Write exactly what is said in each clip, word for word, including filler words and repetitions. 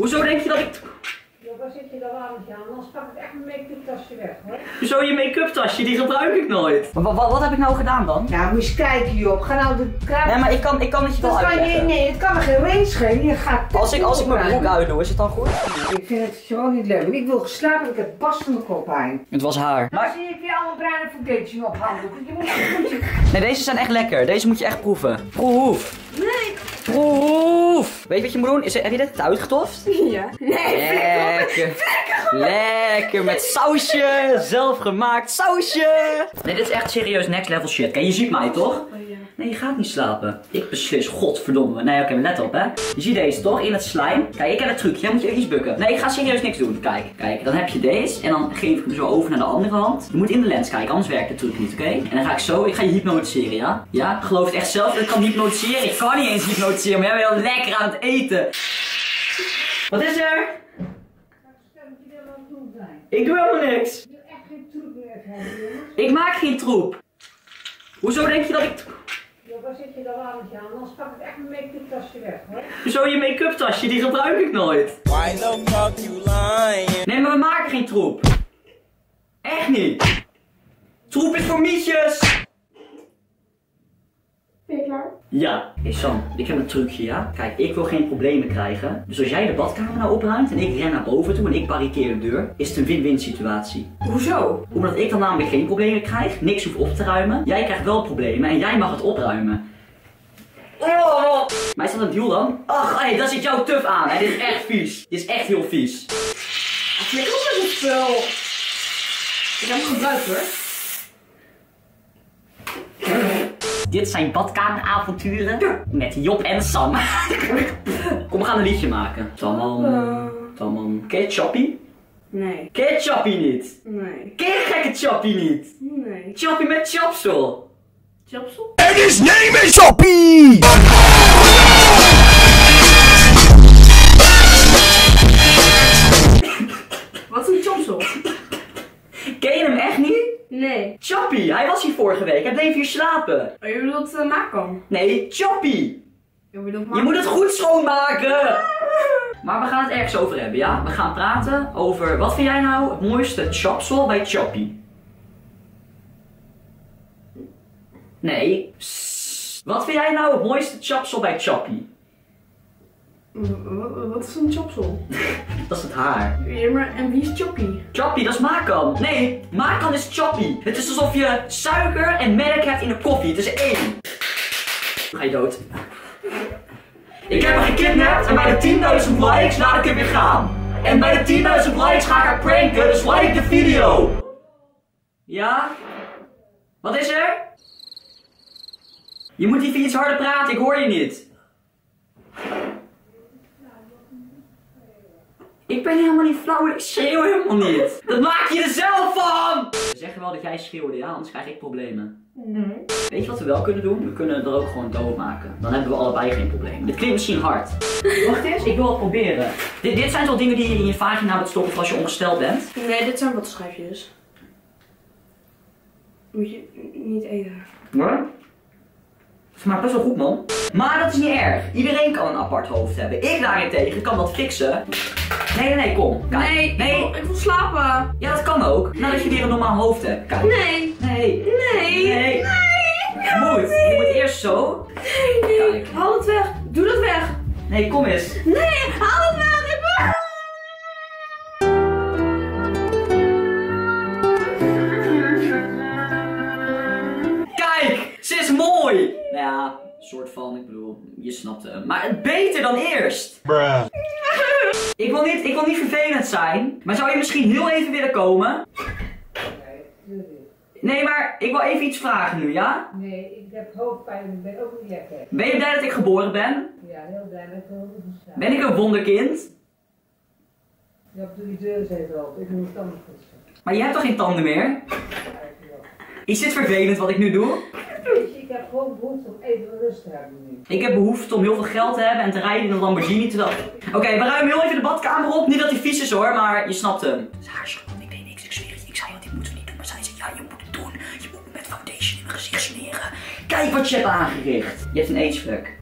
Hoezo denk je dat ik... Ja, waar zit je dan aan, Jan? Anders pak ik echt mijn make-up tasje weg, hoor. Hoezo je make-up tasje? Die gebruik ik nooit. Maar wat, wat heb ik nou gedaan dan? Nou, moet je eens kijken, joh. Ga nou de kraam... Nee, maar ik kan, ik kan het je wel uitleggen. Je, nee, het kan me geen reet schelen. Je gaat... Als ik, als ik mijn broek uitdoe, is het dan goed? Ik vind het gewoon niet leuk. Ik wil geslapen, ik heb pas van mijn kop heen. Het was haar. Maar dan zie ik weer allemaal bruine foundation op handen. Je moet, je moet je... Nee, deze zijn echt lekker. Deze moet je echt proeven. Proef. Nee. Proef! Weet je wat je moet doen? Is, heb je dit uitgetoft? Ja. Nee, lekker. Lekker met sausje. Zelfgemaakt sausje. Nee, dit is echt serieus next level shit. Kijk, je ziet mij toch? Nee, je gaat niet slapen. Ik beslis, godverdomme. Nee, oké, let op, hè. Je ziet deze toch? In het slijm. Kijk, ik heb het trucje. Jij moet je iets bukken. Nee, ik ga serieus niks doen. Kijk, kijk. Dan heb je deze. En dan geef ik hem zo over naar de andere hand. Je moet in de lens kijken, anders werkt het truc niet, oké? Okay? En dan ga ik zo, ik ga je hypnotiseren, ja? Ja, ik geloof het echt zelf dat ik kan hypnotiseren. Ik kan niet eens hypnotiseren, maar jij bent heel lekker aan het eten. Wat is er? Ik wil helemaal niks. Ik wil echt geen troep meer hebben. Ik maak geen troep. Hoezo denk je dat ik... Waar zit je dan aan, Jan? Anders pak ik echt mijn make-up tasje weg, hoor. Hoezo je make-up tasje? Die gebruik ik nooit. Why the fuck you lying? Nee, maar we maken geen troep. Echt niet. Troep is voor mietjes. Ben je klaar? Ja. Hey Sam, ik heb een trucje, ja? Kijk, ik wil geen problemen krijgen. Dus als jij de badkamer nou opruimt en ik ren naar boven toe en ik barricadeer de deur, is het een win-win situatie. Hoezo? Omdat ik dan namelijk geen problemen krijg, niks hoef op te ruimen. Jij krijgt wel problemen en jij mag het opruimen. Oh! Maar is dat een deal dan? Ach, hey, daar zit jouw tuf aan. Hè? Dit is echt vies. Dit is echt heel vies. Ach, ik ook met dit spul. Ik heb hem gebruikt, hoor. Dit zijn badkameravonturen met Job en Sam. Kom, we gaan een liedje maken. Taman, taman. Ken je Choppie? Nee. Ken je Choppie niet? Nee. Ken je gekke Choppie niet? Nee. Choppie met Chopsel. Chopsel? En his name is Choppie! Wat is een Chopsel? Ken je hem echt niet? Nee. Choppie, hij was hier vorige week. Hij bleef hier slapen. Oh, je bedoelt uh, Makan? Nee, Choppie. Je, bedoelt je moet het goed schoonmaken. Maar we gaan het ergens over hebben, ja? We gaan praten over, wat vind jij nou het mooiste chopsel bij Choppie? Nee. Psst. Wat vind jij nou het mooiste chopsel bij Choppie? Wat is een chopsel? Dat is het haar. Ja, maar en wie is Choppie? Choppie, dat is Makan. Nee, Makan is Choppie. Het is alsof je suiker en melk hebt in de koffie. Het is één. Ga je dood. Ik heb haar gekidnapt en bij de tienduizend likes laat ik hem weer gaan. En bij de tienduizend likes ga ik haar pranken, dus like de video. Ja? Wat is er? Je moet even iets harder praten, ik hoor je niet. Ik ben helemaal niet flauw, ik schreeuw helemaal niet. Dat maak je er zelf van! We zeggen wel dat jij schreeuwde, ja? Anders krijg ik problemen. Nee. Weet je wat we wel kunnen doen? We kunnen er ook gewoon dood maken. Dan hebben we allebei geen probleem. Dit klinkt misschien hard. Wacht eens, ik wil het proberen. Dit, dit zijn toch dingen die je in je vagina moet stoppen als je ongesteld bent? Nee, dit zijn wat schrijfjes. Moet je niet eten. Wat? Het smaakt best wel goed, man. Maar dat is niet erg. Iedereen kan een apart hoofd hebben. Ik daarentegen kan dat fixen. Nee, nee, nee, kom. Kijk. Nee, nee. Ik, wil, ik wil slapen. Ja, dat kan ook. Nadat je weer een normaal hoofd hebt. Kijk. Nee. Nee. Nee. Nee. Je moet. Je moet eerst zo. Nee, nee. Kijk. Haal het weg. Doe dat weg. Nee, kom eens. Nee, haal het weg. Kijk, ze is mooi. Nou ja, soort van, ik bedoel, je snapt hem. Maar beter dan eerst. Bruh. Ik wil, niet, ik wil niet vervelend zijn, maar zou je misschien heel even willen komen? Nee, maar ik wil even iets vragen nu, ja? Nee, ik heb hoofdpijn en ben ook niet lekker. Ben je blij dat ik geboren ben? Ja, heel blij dat ik geboren ben. Ben ik een wonderkind? Ja, doe die deur eens even open, ik moet tanden poetsen. Maar je hebt toch geen tanden meer? Is dit vervelend wat ik nu doe? Ik heb gewoon behoefte om even rust te hebben nu. Ik heb behoefte om heel veel geld te hebben en te rijden in een Lamborghini terwijl... Oké, okay, we ruimen heel even de badkamer op. Niet dat hij vies is hoor, maar je snapt hem. Het is haar schuld, ik deed niks, ik zweer het. Ik zei dat dit moeten we niet doen, maar zij zei ja, je moet het doen. Je moet me met foundation in mijn gezicht smeren. Kijk wat je hebt aangericht. Je hebt een aidsvlek.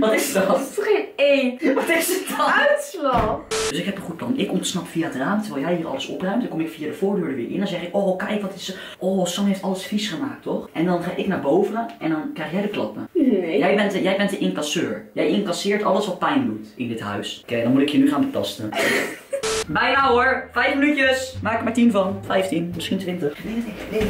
Wat is dat? Dat is geen één. Wat is het dan? Uitslag. Dus ik heb een goed plan. Ik ontsnap via het raam terwijl jij hier alles opruimt. Dan kom ik via de voordeur er weer in. Dan zeg ik, oh kijk wat is er. Oh, Sam heeft alles vies gemaakt, toch? En dan ga ik naar boven en dan krijg jij de klappen. Nee. Jij bent de, jij bent de incasseur. Jij incasseert alles wat pijn doet in dit huis. Oké, okay, dan moet ik je nu gaan betasten. Bijna hoor, vijf minuutjes. Maak er maar tien van. Vijftien, misschien twintig. Nee, nee,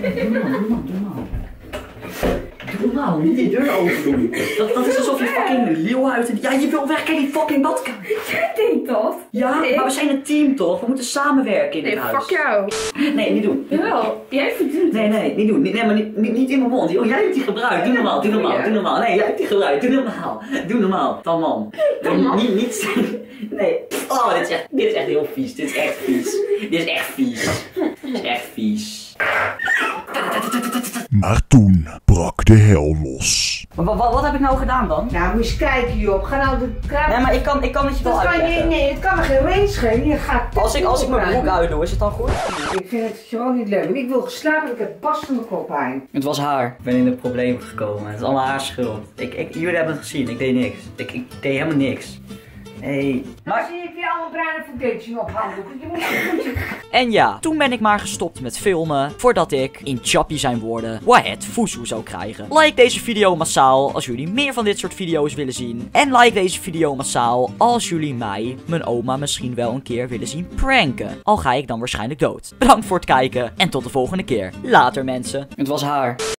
nee, nee. Doe maar, doe maar, doe maar. Doe nou, niet die deur open doen. Dat, dat is alsof je fucking leeuw uit en... Ja, je wil weg, kijk die fucking badkamer. Jij denkt dat? Ja, nee. Maar we zijn een team toch? We moeten samenwerken in dit nee, huis. Fuck jou. Nee, niet doen. Jawel, jij verdient. Nee, nee, niet doen. Nee, maar niet, niet, niet in mijn mond. Oh, jij hebt die gebruikt. Doe normaal, doe normaal, doe normaal. Nee, jij hebt die gebruikt. Doe normaal. Doe normaal. Dan man. Dan man. Niet, niet. Nee. Oh, dit is echt, dit is echt heel vies. Dit is echt vies. Dit is echt vies. Dit is echt vies. Maar toen brak de hel los. Maar wat, wat, wat heb ik nou gedaan dan? Nou, moet eens kijken joh. Ga nou de kraam... Nee, maar ik kan, ik kan het je wel uitleggen. Nee, nee, het kan me geen reeds geven. Je gaat als ik, als ik mijn broek uitdoe, is het dan goed? Ik vind het gewoon niet leuk. Ik wil geslapen, ik heb pas van mijn kop heen. Het was haar. Ik ben in de problemen gekomen. Het is allemaal haar schuld. Ik, ik, jullie hebben het gezien, ik deed niks. Ik, ik deed helemaal niks. Hey. Maar dan zie ik weer allemaal bruine foundation ophangen. En ja, toen ben ik maar gestopt met filmen voordat ik in Choppie zijn woorden Wahet Fusu zou krijgen. Like deze video massaal als jullie meer van dit soort video's willen zien. En like deze video massaal als jullie mij, mijn oma, misschien wel een keer willen zien pranken. Al ga ik dan waarschijnlijk dood. Bedankt voor het kijken en tot de volgende keer. Later mensen. Het was haar.